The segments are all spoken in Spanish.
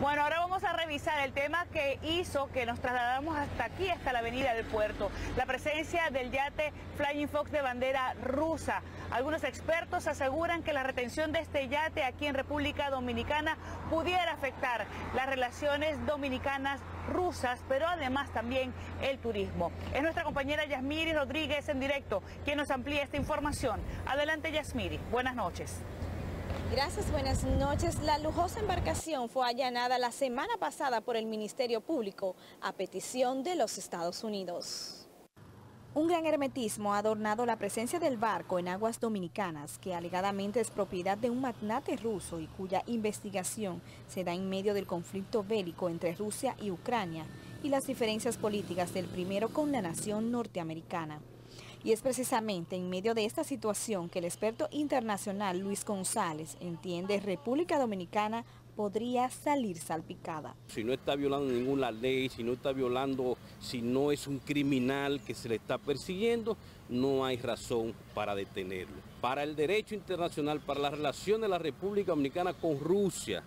Bueno, ahora vamos a revisar el tema que hizo que nos trasladamos hasta aquí, hasta la avenida del puerto. La presencia del yate Flying Fox de bandera rusa. Algunos expertos aseguran que la retención de este yate aquí en República Dominicana pudiera afectar las relaciones dominicanas-rusas, pero además también el turismo. Es nuestra compañera Yasmiri Rodríguez en directo quien nos amplía esta información. Adelante, Yasmiri. Buenas noches. Gracias, buenas noches. La lujosa embarcación fue allanada la semana pasada por el Ministerio Público a petición de los Estados Unidos. Un gran hermetismo ha adornado la presencia del barco en aguas dominicanas, que alegadamente es propiedad de un magnate ruso y cuya investigación se da en medio del conflicto bélico entre Rusia y Ucrania y las diferencias políticas del primero con la nación norteamericana. Y es precisamente en medio de esta situación que el experto internacional Luis González entiende que República Dominicana podría salir salpicada. Si no está violando ninguna ley, si no es un criminal que se le está persiguiendo, no hay razón para detenerlo. Para el derecho internacional, para la relación de la República Dominicana con Rusia,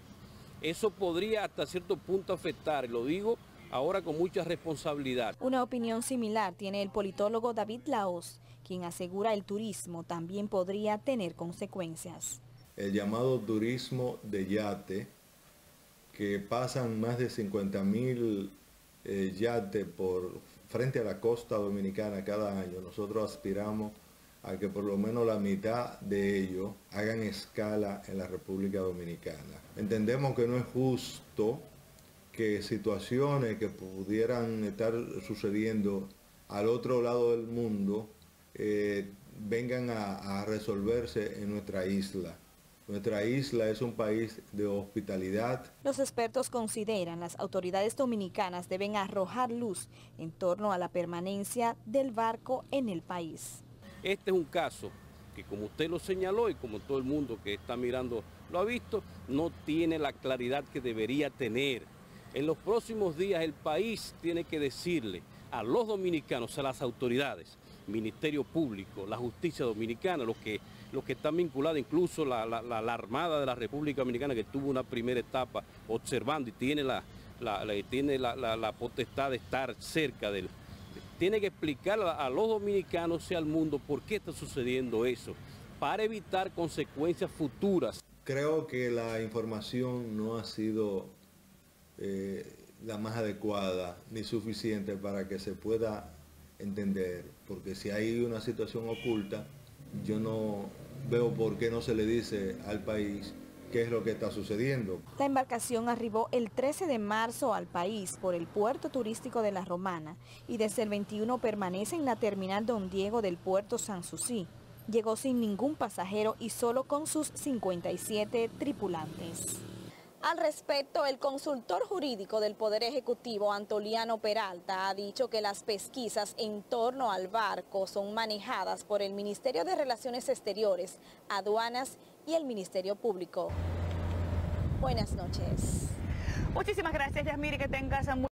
eso podría hasta cierto punto afectar, lo digo, ahora con mucha responsabilidad. Una opinión similar tiene el politólogo David Laos, quien asegura el turismo también podría tener consecuencias. El llamado turismo de yate, que pasan más de 50.000 yates por frente a la costa dominicana cada año, nosotros aspiramos a que por lo menos la mitad de ellos hagan escala en la República Dominicana. Entendemos que no es justo que situaciones que pudieran estar sucediendo al otro lado del mundo vengan a resolverse en nuestra isla. Nuestra isla es un país de hospitalidad. Los expertos consideran las autoridades dominicanas deben arrojar luz en torno a la permanencia del barco en el país. Este es un caso que, como usted lo señaló y como todo el mundo que está mirando lo ha visto, no tiene la claridad que debería tener. En los próximos días el país tiene que decirle a los dominicanos, a las autoridades, Ministerio Público, la justicia dominicana, los que están vinculados, incluso la Armada de la República Dominicana, que tuvo una primera etapa observando y tiene la potestad de estar cerca del... Tiene que explicar a los dominicanos y al mundo por qué está sucediendo eso, para evitar consecuencias futuras. Creo que la información no ha sido la más adecuada ni suficiente para que se pueda entender, porque si hay una situación oculta, yo no veo por qué no se le dice al país qué es lo que está sucediendo. La embarcación arribó el 13 de marzo al país por el puerto turístico de La Romana y desde el 21 permanece en la terminal Don Diego del puerto Sansusí. Llegó sin ningún pasajero y solo con sus 57 tripulantes. Al respecto, el consultor jurídico del Poder Ejecutivo, Antoliano Peralta, ha dicho que las pesquisas en torno al barco son manejadas por el Ministerio de Relaciones Exteriores, Aduanas y el Ministerio Público. Buenas noches. Muchísimas gracias, Yasmiri, que tengas